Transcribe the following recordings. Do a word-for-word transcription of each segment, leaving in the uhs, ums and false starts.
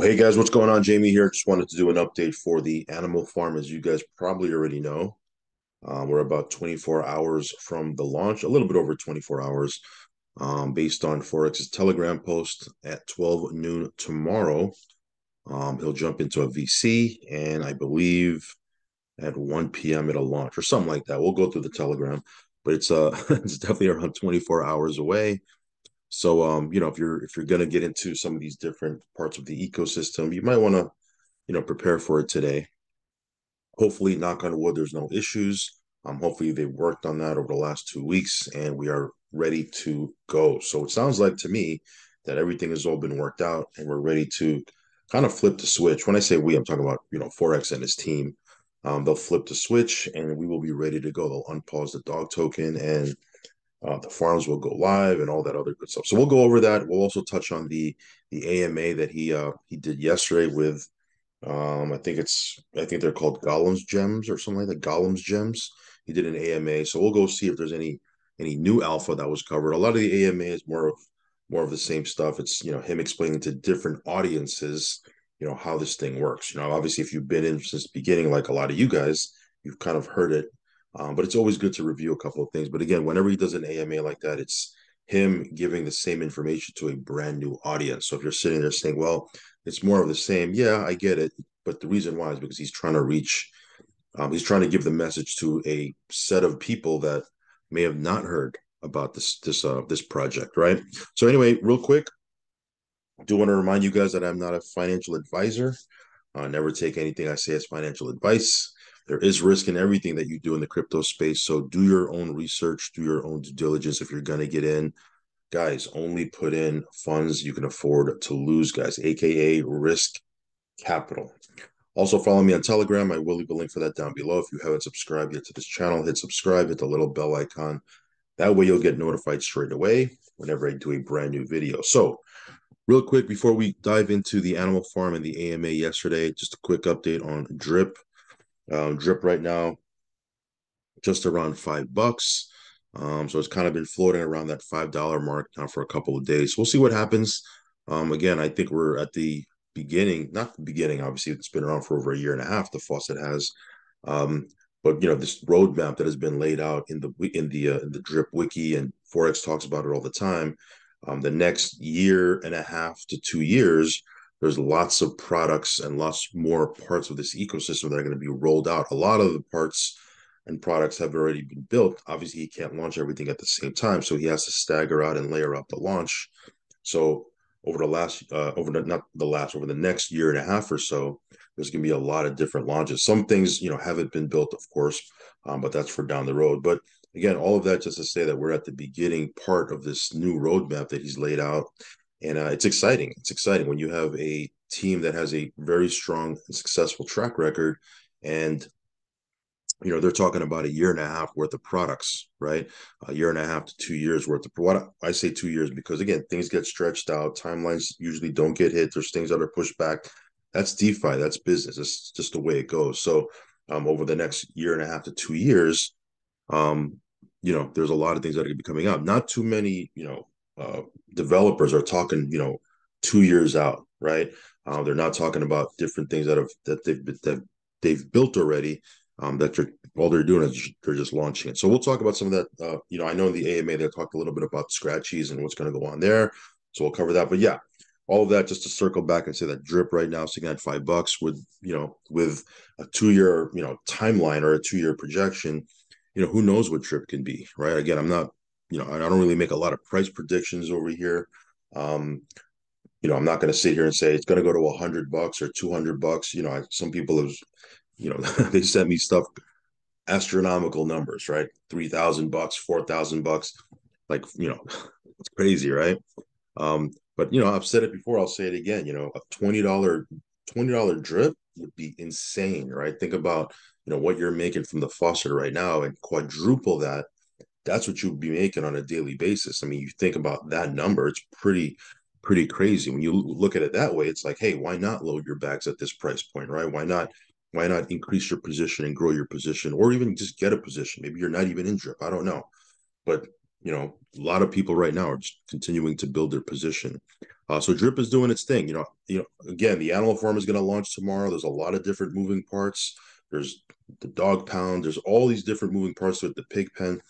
Well, hey guys, what's going on? Jamie here. Just wanted to do an update for the Animal Farm. As you guys probably already know, uh, we're about twenty-four hours from the launch, a little bit over twenty-four hours, um, based on Forex's Telegram post at twelve noon tomorrow. Um, he'll jump into a V C, and I believe at one p m it'll launch or something like that. We'll go through the Telegram, but it's uh, it's definitely around twenty-four hours away. So, um, you know, if you're if you're going to get into some of these different parts of the ecosystem, you might want to, you know, prepare for it today. Hopefully, knock on wood, there's no issues. Um, hopefully, they've worked on that over the last two weeks and we are ready to go. So it sounds like to me that everything has all been worked out and we're ready to kind of flip the switch. When I say we, I'm talking about, you know, Forex and his team. Um, they'll flip the switch and we will be ready to go. They'll unpause the dog token and Uh, the farms will go live and all that other good stuff. So we'll go over that. We'll also touch on the the A M A that he uh, he did yesterday with, um, I think it's I think they're called Gollum's Gems or something like that. Gollum's Gems. He did an A M A. So we'll go see if there's any any new alpha that was covered. A lot of the A M A is more of more of the same stuff. It's, you know, him explaining to different audiences, you know, how this thing works. You know, obviously if you've been in since the beginning, like a lot of you guys, you've kind of heard it. Um, but it's always good to review a couple of things. But again, whenever he does an A M A like that, it's him giving the same information to a brand new audience. So if you're sitting there saying, well, it's more of the same, yeah, I get it. But the reason why is because he's trying to reach, um, he's trying to give the message to a set of people that may have not heard about this, this, uh, this project, right? So anyway, real quick, I do want to remind you guys that I'm not a financial advisor. Uh, never take anything I say as financial advice. There is risk in everything that you do in the crypto space. So do your own research, do your own due diligence. If you're going to get in, guys, only put in funds you can afford to lose, guys, A K A risk capital. Also follow me on Telegram. I will leave a link for that down below. If you haven't subscribed yet to this channel, hit subscribe, hit the little bell icon. That way you'll get notified straight away whenever I do a brand new video. So real quick, before we dive into the Animal Farm and the A M A yesterday, just a quick update on Drip. Um, Drip right now, just around five bucks. Um, so it's kind of been floating around that five dollar mark now for a couple of days. We'll see what happens. Um, again, I think we're at the beginning, not the beginning, obviously it's been around for over a year and a half, the faucet has. Um, but you know, this roadmap that has been laid out in the, in the, uh, in the Drip wiki, and Forex talks about it all the time. Um, the next year and a half to two years, there's lots of products and lots more parts of this ecosystem that are going to be rolled out. A lot of the parts and products have already been built. Obviously, he can't launch everything at the same time, so he has to stagger out and layer out the launch. So over the last, uh, over the, not the last, over the next year and a half or so, there's going to be a lot of different launches. Some things, you know, haven't been built, of course, um, but that's for down the road. But again, all of that just to say that we're at the beginning part of this new roadmap that he's laid out. And uh, it's exciting. It's exciting when you have a team that has a very strong and successful track record. And, you know, they're talking about a year and a half worth of products, right? A year and a half to two years worth of products. I say two years because, again, things get stretched out. Timelines usually don't get hit. There's things that are pushed back. That's DeFi. That's business. It's just the way it goes. So um, over the next year and a half to two years, um, you know, there's a lot of things that are going to be coming out. Not too many, you know, Uh, developers are talking, you know, two years out, right? Uh, they're not talking about different things that have that they've that they've built already. Um, that they're, all they're doing is they're just launching it. So we'll talk about some of that. Uh, you know, I know in the A M A they talked a little bit about Scratchies and what's going to go on there. So we'll cover that. But yeah, all of that just to circle back and say that Drip right now sitting at five bucks with you know with a two year you know timeline or a two year projection. You know, who knows what Drip can be, right? Again, I'm not. You know, I don't really make a lot of price predictions over here. Um, you know, I'm not going to sit here and say it's going to go to a hundred bucks or two hundred bucks. You know, I, some people have, you know, they sent me stuff, astronomical numbers, right? three thousand bucks, four thousand bucks. Like, you know, it's crazy, right? Um, but, you know, I've said it before. I'll say it again. You know, a twenty dollar Drip would be insane, right? Think about, you know, what you're making from the faucet right now and quadruple that. That's what you'd be making on a daily basis. I mean, you think about that number, it's pretty, pretty crazy. When you look at it that way, it's like, hey, why not load your bags at this price point, right? Why not, why not increase your position and grow your position or even just get a position? Maybe you're not even in Drip. I don't know. But, you know, a lot of people right now are just continuing to build their position. Uh, so Drip is doing its thing. You know, you know, again, the Animal Farm is going to launch tomorrow. There's a lot of different moving parts. There's the dog pound. There's all these different moving parts with the pig pen,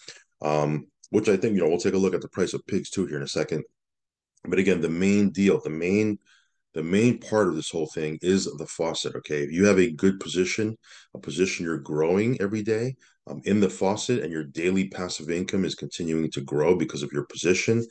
um, which I think, you know, we'll take a look at the price of pigs too here in a second. But again, the main deal, the main The main part of this whole thing is the faucet, okay? If you have a good position, a position you're growing every day um, in the faucet, and your daily passive income is continuing to grow because of your position,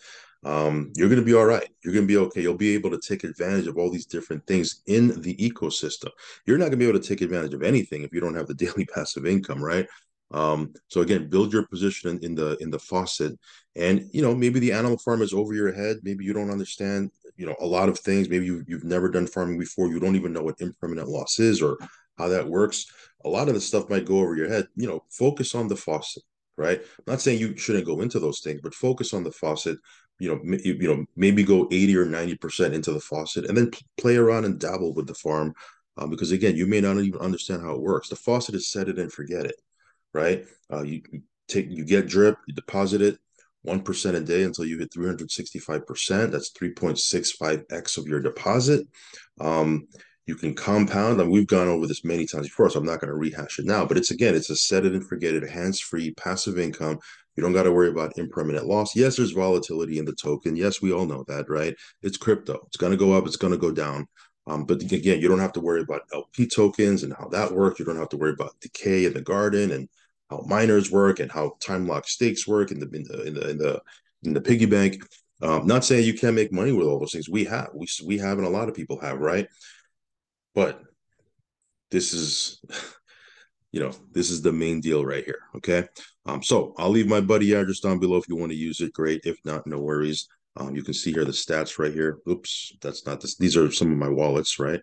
um, you're going to be all right. You're going to be okay. You'll be able to take advantage of all these different things in the ecosystem. You're not going to be able to take advantage of anything if you don't have the daily passive income, right? Um, so again, build your position in, in the in the faucet, and, you know, maybe the Animal Farm is over your head. Maybe you don't understand, you know, a lot of things. Maybe you, you've never done farming before. You don't even know what impermanent loss is or how that works. A lot of the stuff might go over your head. You know, focus on the faucet, right? I'm not saying you shouldn't go into those things, but focus on the faucet. You know, you, you know, maybe go eighty or ninety percent into the faucet, and then play around and dabble with the farm, um, because again, you may not even understand how it works. The faucet is set it and forget it. Right, uh, you take, you get Drip, you deposit it one percent a day until you hit three hundred sixty-five percent. That's three point six five x of your deposit. Um, you can compound, and we've gone over this many times before, so I'm not going to rehash it now. But it's again, it's a set it and forget it, hands-free passive income. You don't got to worry about impermanent loss. Yes, there's volatility in the token. Yes, we all know that, right? It's crypto. It's going to go up. It's going to go down. Um, but again, you don't have to worry about L P tokens and how that works. You don't have to worry about decay in the garden and how miners work and how time lock stakes work in the in the in the in the, in the piggy bank. Um, not saying you can't make money with all those things. We have, we we have, and a lot of people have, right? But this is, you know, this is the main deal right here. Okay, um, so I'll leave my buddy address down below if you want to use it. Great, if not, no worries. Um, you can see here the stats right here. Oops, that's not this. These are some of my wallets, right?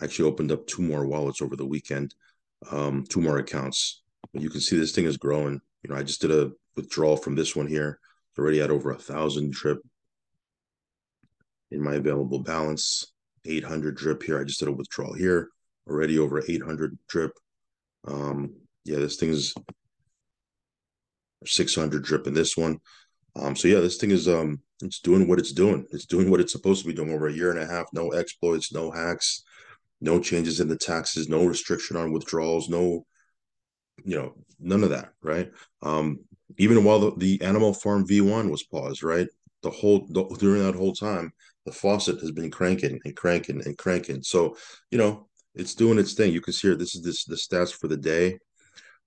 I actually opened up two more wallets over the weekend, um, two more accounts. But you can see this thing is growing. You know, I just did a withdrawal from this one here. It's already at over a thousand Drip in my available balance. eight hundred Drip here. I just did a withdrawal here. Already over eight hundred Drip. Um, yeah, this thing's six hundred Drip in this one. Um, so yeah, this thing is, um, it's doing what it's doing. It's doing what it's supposed to be doing over a year and a half. No exploits, no hacks, no changes in the taxes, no restriction on withdrawals, no, you know, none of that, right? Um, even while the, the Animal Farm V one was paused, right? The whole, the, during that whole time, the faucet has been cranking and cranking and cranking. So, you know, it's doing its thing. You can see here, this is this, the stats for the day.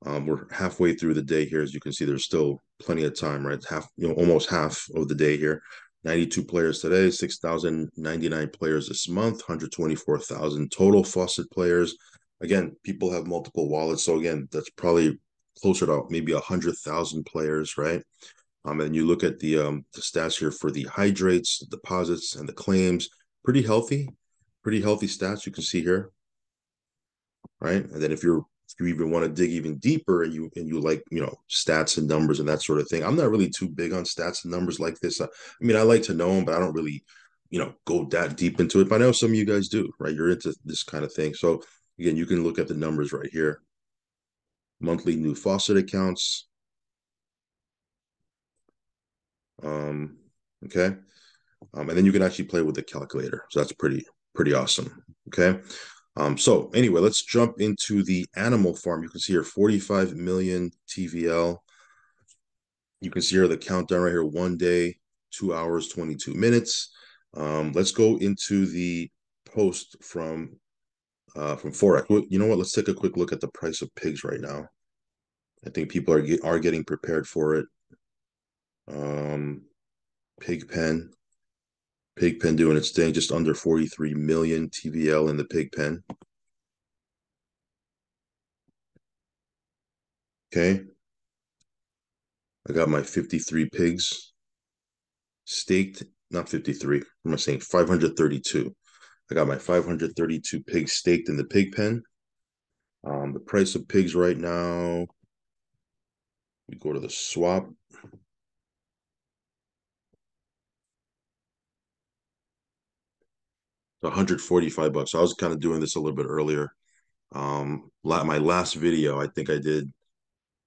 Um, we're halfway through the day here. As you can see, there's still plenty of time, right? Half, you know, almost half of the day here. ninety-two players today, six thousand ninety-nine players this month, one hundred twenty-four thousand total faucet players. Again, people have multiple wallets. So again, that's probably closer to maybe one hundred thousand players, right? Um, and you look at the, um, the stats here for the hydrates, the deposits, and the claims. Pretty healthy, pretty healthy stats you can see here, right? And then if you're If you even want to dig even deeper, and you and you like, you know, stats and numbers and that sort of thing. I'm not really too big on stats and numbers like this. I, I mean, I like to know them, but I don't really, you know, go that deep into it. But I know some of you guys do, right? You're into this kind of thing. So again, you can look at the numbers right here. Monthly new faucet accounts. Um, okay. Um, and then you can actually play with the calculator. So that's pretty, pretty awesome. Okay. Um, so anyway, let's jump into the Animal Farm. You can see here forty-five million T V L. You can see here the countdown right here, one day, two hours, twenty-two minutes. Um, let's go into the post from uh, from Forex. You know what? Let's take a quick look at the price of pigs right now. I think people are, get, are getting prepared for it. Um, pig pen. Pig pen doing its thing, just under forty-three million T V L in the pig pen. Okay. I got my fifty-three pigs staked, not fifty-three. What am I saying? five hundred thirty-two. I got my five hundred thirty-two pigs staked in the pig pen. Um, the price of pigs right now, we go to the swap. one hundred forty-five bucks. So I was kind of doing this a little bit earlier. Um, my last video, I think I did,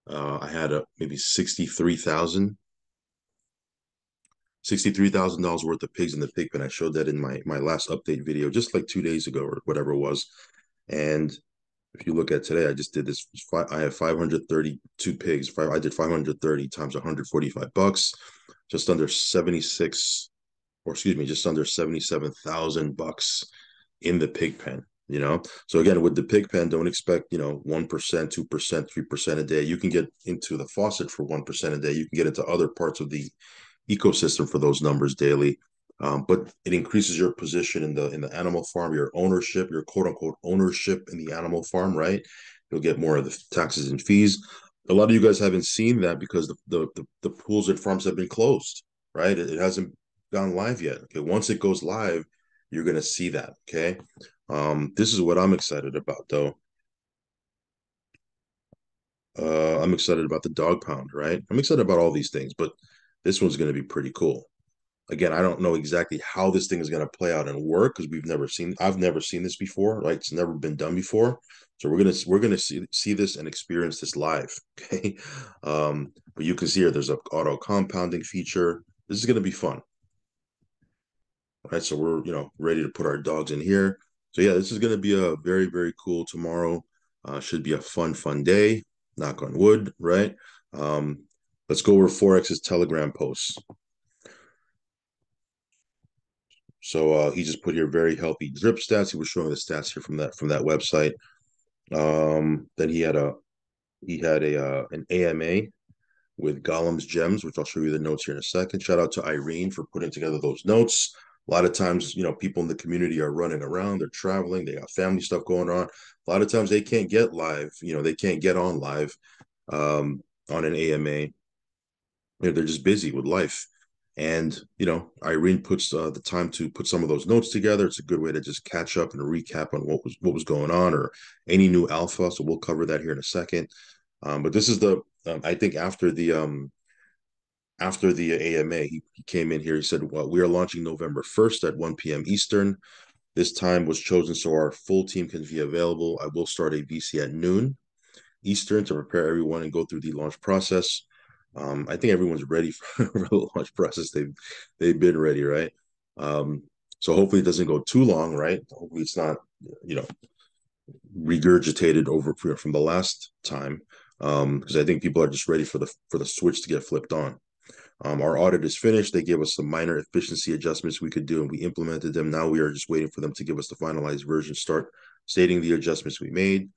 uh, I had a, maybe sixty-three thousand. sixty-three thousand dollars worth of pigs in the pig pen. I showed that in my, my last update video, just like two days ago or whatever it was. And if you look at today, I just did this. I have five hundred thirty-two pigs. I did five hundred thirty times one hundred forty-five bucks, just under seventy-six, or excuse me, just under seventy-seven thousand bucks in the pig pen. You know, so again, with the pig pen, don't expect, you know, one percent, two percent, three percent a day. You can get into the faucet for one percent a day. You can get into other parts of the ecosystem for those numbers daily. Um, but it increases your position in the in the animal farm, your ownership, your quote unquote ownership in the animal farm, right? You'll get more of the taxes and fees. A lot of you guys haven't seen that because the the, the, the pools and farms have been closed, right? It, it hasn't gone live yet. Okay, once it goes live, you're going to see that, okay? Um, this is what I'm excited about, though. Uh, I'm excited about the dog pound, right? I'm excited about all these things, but this one's going to be pretty cool. Again, I don't know exactly how this thing is going to play out and work because we've never seen, I've never seen this before, right? It's never been done before. So we're going to, we're going to see, see this and experience this live, okay? Um, but you can see here, there's an auto compounding feature. This is going to be fun. All right, so we're, you know, ready to put our dogs in here. So yeah, this is going to be a very, very cool tomorrow. Uh, should be a fun, fun day. Knock on wood, right? Um, let's go over Forex's Telegram posts. So uh, he just put here very healthy drip stats. He was showing the stats here from that from that website. Um, then he had a he had a uh, an A M A with Gollum's Gems, which I'll show you the notes here in a second. Shout out to Irene for putting together those notes. A lot of times, you know, people in the community are running around, they're traveling, they got family stuff going on. A lot of times they can't get live, you know, they can't get on live um, on an A M A. You know, they're just busy with life. And, you know, Irene puts uh, the time to put some of those notes together. It's a good way to just catch up and recap on what was what was going on or any new alpha. So we'll cover that here in a second. Um, but this is the, um, I think after the, um, After the A M A, he came in here. He said, well, we are launching November first at one p m Eastern. This time was chosen so our full team can be available. I will start a V C at noon Eastern to prepare everyone and go through the launch process. Um, I think everyone's ready for, for the launch process. They've, they've been ready, right? Um, so hopefully it doesn't go too long, right? Hopefully it's not, you know, regurgitated over from the last time um, because I think people are just ready for the for the switch to get flipped on. Um, our audit is finished. They gave us some minor efficiency adjustments we could do, and we implemented them. Now we are just waiting for them to give us the finalized version, start stating the adjustments we made.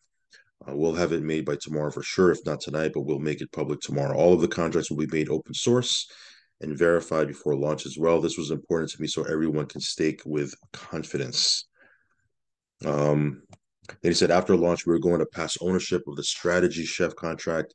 Uh, we'll have it made by tomorrow for sure, if not tonight, but we'll make it public tomorrow. All of the contracts will be made open source and verified before launch as well. This was important to me so everyone can stake with confidence. Um, they said after launch, we were going to pass ownership of the Strategy Chef contract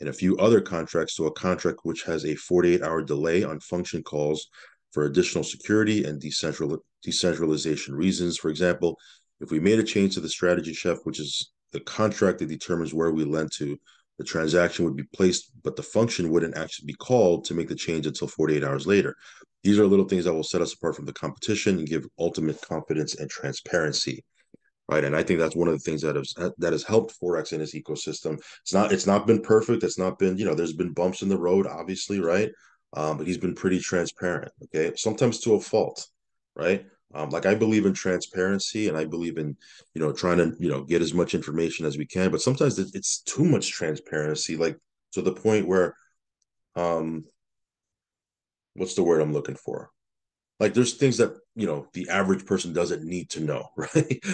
and a few other contracts to a contract which has a forty-eight hour delay on function calls for additional security and decentral decentralization reasons. For example, if we made a change to the Strategy Chef, which is the contract that determines where we lend to, the transaction would be placed, but the function wouldn't actually be called to make the change until forty-eight hours later. These are little things that will set us apart from the competition and give ultimate confidence and transparency. Right, and I think that's one of the things that has that has helped Forex in its ecosystem. It's not it's not been perfect. It's not been, you know, there's been bumps in the road, obviously, right? Um, but he's been pretty transparent. Okay, sometimes to a fault, right? Um, like I believe in transparency, and I believe in, you know, trying to, you know, get as much information as we can. But sometimes it's too much transparency, like to the point where, um, what's the word I'm looking for? Like there's things that, you know, the average person doesn't need to know, right?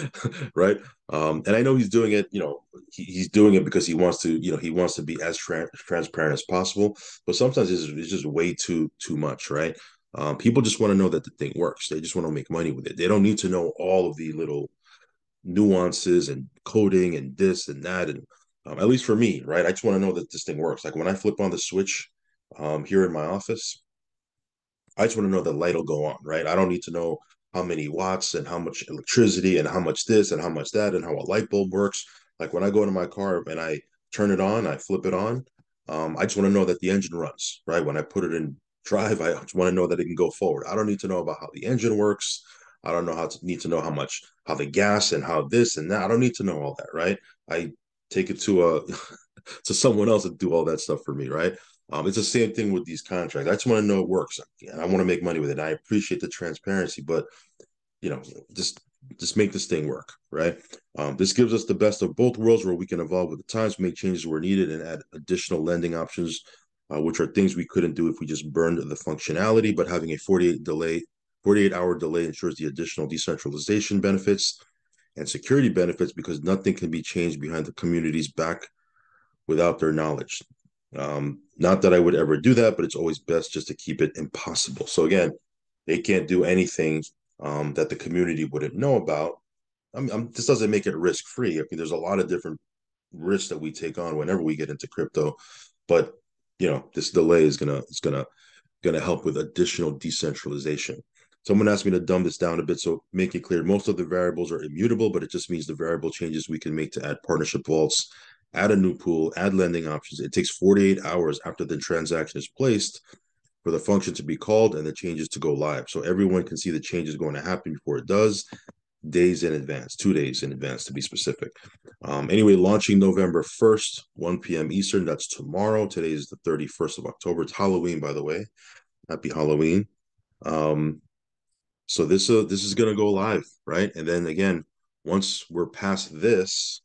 Right. Um, and I know he's doing it, you know, he, he's doing it because he wants to, you know, he wants to be as tra transparent as possible. But sometimes it's, it's just way too, too much, right? Um, people just want to know that the thing works. They just want to make money with it. They don't need to know all of the little nuances and coding and this and that. And um, at least for me, right? I just want to know that this thing works. Like when I flip on the switch um, here in my office, I just want to know the light will go on, right? I don't need to know how many watts and how much electricity and how much this and how much that and how a light bulb works. Like when I go to my car and I turn it on, I flip it on. Um, I just want to know that the engine runs, right? When I put it in drive, I just want to know that it can go forward. I don't need to know about how the engine works. I don't know how to need to know how much, how the gas and how this and that. I don't need to know all that, right? I take it to a to someone else to do all that stuff for me, right? Um, it's the same thing with these contracts. I just want to know it works, and I want to make money with it. I appreciate the transparency, but you know, just just make this thing work, right? Um, this gives us the best of both worlds, where we can evolve with the times, make changes where needed, and add additional lending options, uh, which are things we couldn't do if we just burned the functionality. But having a forty-eight delay, forty-eight hour delay ensures the additional decentralization benefits and security benefits, because nothing can be changed behind the community's back without their knowledge. Um, not that I would ever do that, but it's always best just to keep it impossible. So again, they can't do anything um, that the community wouldn't know about. I mean, I'm, this doesn't make it risk-free. I mean, there's a lot of different risks that we take on whenever we get into crypto, but you know, this delay is gonna it's gonna gonna help with additional decentralization. Someone asked me to dumb this down a bit, so make it clear. Most of the variables are immutable, but it just means the variable changes we can make to add partnership vaults, add a new pool, add lending options. It takes forty-eight hours after the transaction is placed for the function to be called and the changes to go live. So everyone can see the changes going to happen before it does, days in advance, two days in advance to be specific. Um, anyway, launching November first, one p m Eastern. That's tomorrow. Today is the thirty-first of October. It's Halloween, by the way. Happy Halloween. Um, so this, uh, this is going to go live, right? And then again, once we're past this,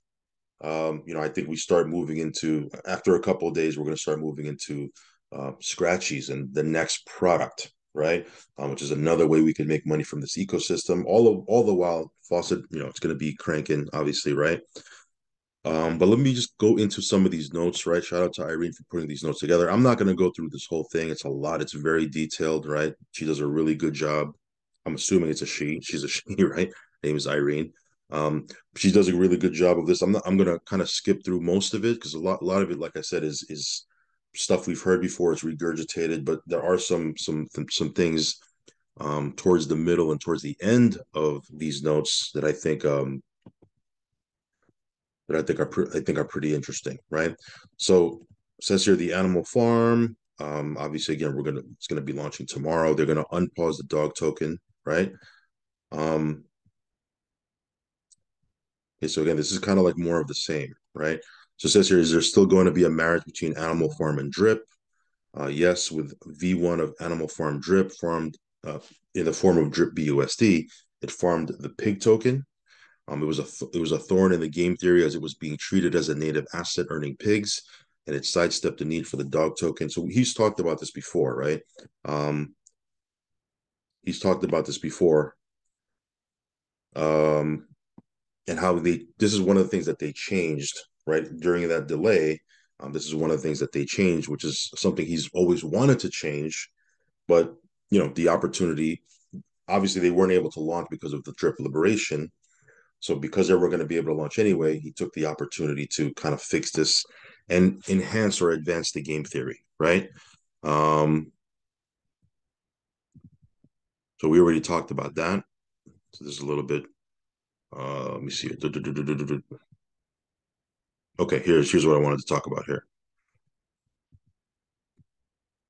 Um, you know, I think we start moving into, after a couple of days, we're going to start moving into uh, Scratchies and the next product, right? Um, which is another way we can make money from this ecosystem. All of all the while, Fawcett, you know, it's going to be cranking, obviously, right? Um, but let me just go into some of these notes, right? Shout out to Irene for putting these notes together. I'm not going to go through this whole thing. It's a lot. It's very detailed, right? She does a really good job. I'm assuming it's a she. She's a she, right? Her name is Irene. Um, she does a really good job of this. I'm not, I'm going to kind of skip through most of it, because a lot, a lot of it, like I said, is, is stuff we've heard before. It's regurgitated, but there are some, some, some things, um, towards the middle and towards the end of these notes that I think, um, that I think are, I think are pretty interesting. Right. So it says here, the Animal Farm, um, obviously again, we're going to, it's going to be launching tomorrow. They're going to unpause the dog token. Right. Um, Okay, so again, this is kind of like more of the same, right? So it says here, is there still going to be a marriage between Animal Farm and Drip? Uh, yes, with V one of Animal Farm Drip farmed uh, in the form of Drip B U S D, it farmed the pig token. Um, it was a th it was a thorn in the game theory, as it was being treated as a native asset earning pigs, and it sidestepped the need for the dog token. So he's talked about this before, right? Um, he's talked about this before. Um. And how they, this is one of the things that they changed, right? During that delay, um, this is one of the things that they changed, which is something he's always wanted to change. But, you know, the opportunity, obviously they weren't able to launch because of the Drip liberation. So because they were going to be able to launch anyway, he took the opportunity to kind of fix this and enhance or advance the game theory, right? Um, so we already talked about that. So this is a little bit. Uh, let me see. Okay, here's here's what I wanted to talk about here.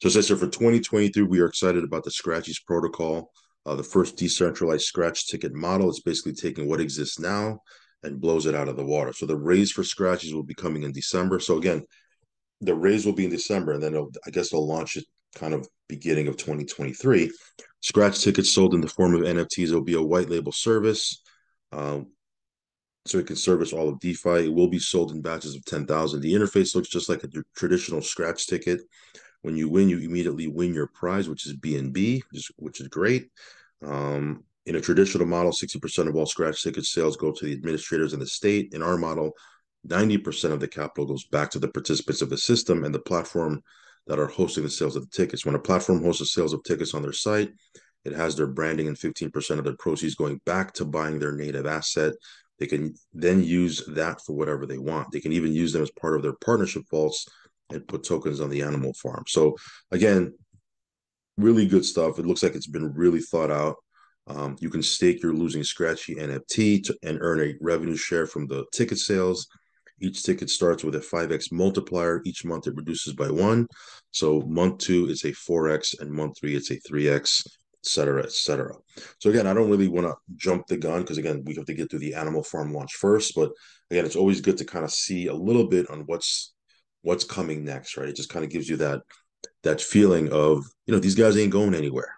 So it says here, for twenty twenty-three, we are excited about the Scratchies protocol, uh, the first decentralized scratch ticket model. It's basically taking what exists now and blows it out of the water. So the raise for Scratchies will be coming in December. So again, the raise will be in December, and then it'll, I guess they'll launch it kind of beginning of twenty twenty-three. Scratch tickets sold in the form of N F Ts. It'll be a white label service. Um, so it can service all of DeFi. It will be sold in batches of ten thousand. The interface looks just like a traditional scratch ticket. When you win, you immediately win your prize, which is B N B, which is, which is great. Um, in a traditional model, sixty percent of all scratch ticket sales go to the administrators in the state. In our model, ninety percent of the capital goes back to the participants of the system and the platform that are hosting the sales of the tickets. When a platform hosts the sales of tickets on their site, it has their branding and fifteen percent of their proceeds going back to buying their native asset. They can then use that for whatever they want. They can even use them as part of their partnership vaults and put tokens on the Animal Farm. So again, really good stuff. It looks like it's been really thought out. Um, you can stake your losing Scratchy N F T to, and earn a revenue share from the ticket sales. Each ticket starts with a five X multiplier. Each month it reduces by one. So month two, it's a four X, and month three, it's a three X. Et cetera, et cetera. So again, I don't really want to jump the gun, because again, we have to get through the Animal Farm launch first. But again, it's always good to kind of see a little bit on what's what's coming next, right? It just kind of gives you that that feeling of, you know, these guys ain't going anywhere,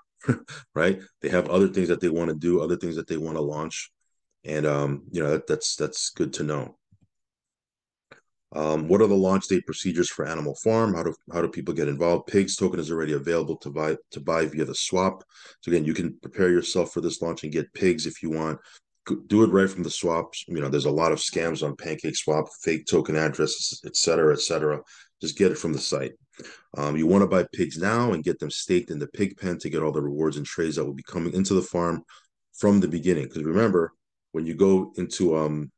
right? They have other things that they want to do, other things that they want to launch. And, um, you know, that, that's that's good to know. Um, what are the launch date procedures for Animal Farm? How do how do people get involved? Pig's token is already available to buy to buy via the swap. So again, you can prepare yourself for this launch and get pigs if you want. Do it right from the swaps. You know, there's a lot of scams on pancake swap, fake token addresses, et cetera, et cetera. Just get it from the site. Um, you want to buy pigs now and get them staked in the pig pen to get all the rewards and trades that will be coming into the farm from the beginning. Because remember, when you go into um.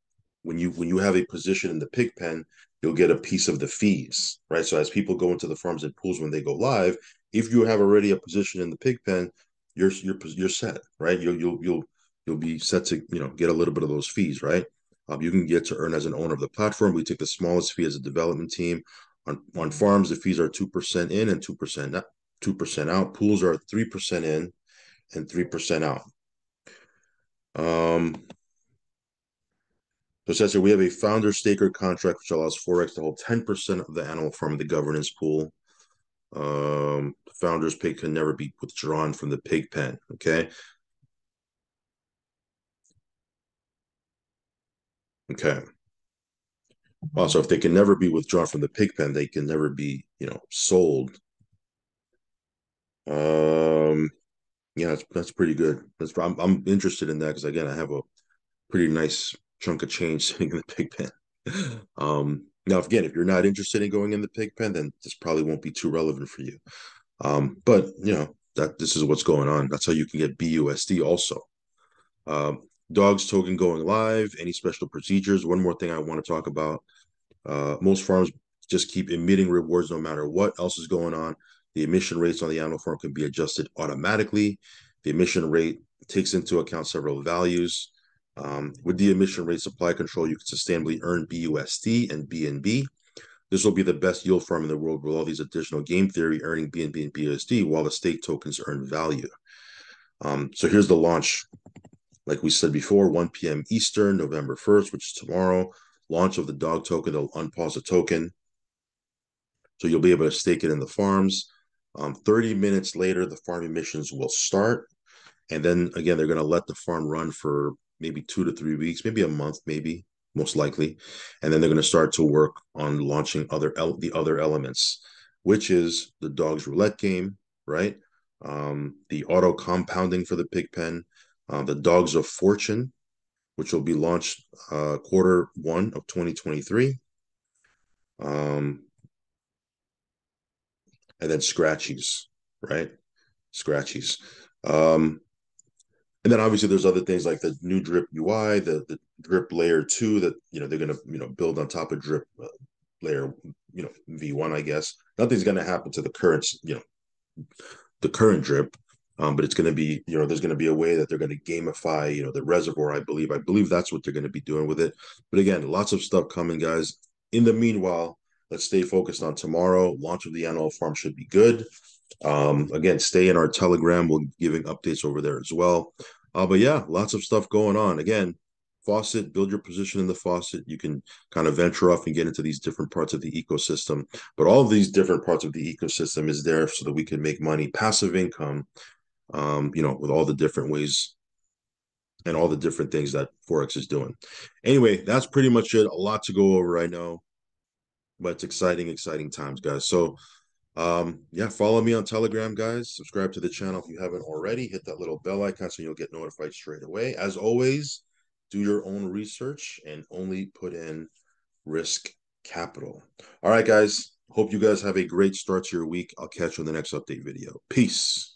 When you when you have a position in the pig pen, you'll get a piece of the fees, right? So as people go into the farms and pools when they go live, if you have already a position in the pig pen, you're you're you're set, right? You'll you'll you'll you'll be set to you know get a little bit of those fees, right? Um, you can get to earn as an owner of the platform. We take the smallest fee as a development team. On on farms, the fees are two percent in and two percent out. Two percent out. Pools are three percent in and three percent out. Um. So it says here, we have a founder staker contract, which allows Forex to hold ten percent of the Animal Farm in the governance pool. Um, the founder's pig can never be withdrawn from the pig pen, okay? Okay. Also, if they can never be withdrawn from the pig pen, they can never be, you know, sold. Um, yeah, that's, that's pretty good. That's, I'm, I'm interested in that because, again, I have a pretty nice chunk of change sitting in the pig pen. Um, now, again, if you're not interested in going in the pig pen, then this probably won't be too relevant for you. Um, but, you know, that this is what's going on. That's how you can get B U S D also. Um, dog's token going live, any special procedures. One more thing I want to talk about. Uh, most farms just keep emitting rewards no matter what else is going on. The emission rates on the Animal Farm can be adjusted automatically. The emission rate takes into account several values. Um, with the emission rate supply control, you can sustainably earn B U S D and B N B. This will be the best yield farm in the world with all these additional game theory earning B N B and B U S D while the stake tokens earn value. Um, so here's the launch. Like we said before, one P M Eastern, November first, which is tomorrow. Launch of the dog token. They'll unpause the token. So you'll be able to stake it in the farms. Um, thirty minutes later, the farm emissions will start. And then, again, they're going to let the farm run for maybe two to three weeks, maybe a month, maybe most likely. And then they're going to start to work on launching other the other elements, which is the dog's roulette game, right? Um, the auto compounding for the pig pen, uh, the dogs of fortune, which will be launched uh, quarter one of twenty twenty-three. Um, and then Scratchies, right? Scratchies. Um, And then obviously there's other things like the new Drip U I, the, the Drip layer two that, you know, they're going to, you know, build on top of Drip uh, layer, you know, V one, I guess. Nothing's going to happen to the current, you know, the current Drip, um, but it's going to be, you know, there's going to be a way that they're going to gamify, you know, the reservoir, I believe. I believe that's what they're going to be doing with it. But again, lots of stuff coming, guys. In the meanwhile, let's stay focused on tomorrow. Launch of the Animal Farm should be good. Um, again, stay in our Telegram. We'll be giving updates over there as well. Uh, but yeah, lots of stuff going on. Again, faucet, build your position in the faucet. You can kind of venture off and get into these different parts of the ecosystem. But all of these different parts of the ecosystem is there so that we can make money, passive income, um, you know, with all the different ways and all the different things that Forex is doing. Anyway, that's pretty much it. A lot to go over, I know. But it's exciting, exciting times, guys. So Um, yeah, follow me on Telegram, guys. Subscribe to the channel if you haven't already. Hit that little bell icon so you'll get notified straight away. As always, do your own research and only put in risk capital. All right, guys. Hope you guys have a great start to your week. I'll catch you in the next update video. Peace.